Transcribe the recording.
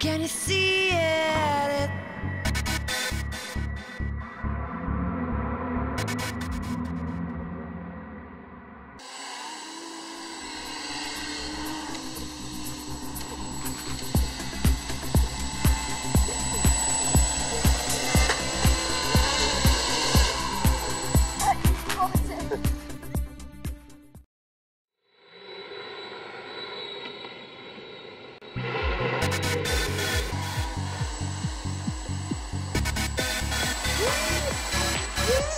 Can you see it? Woo!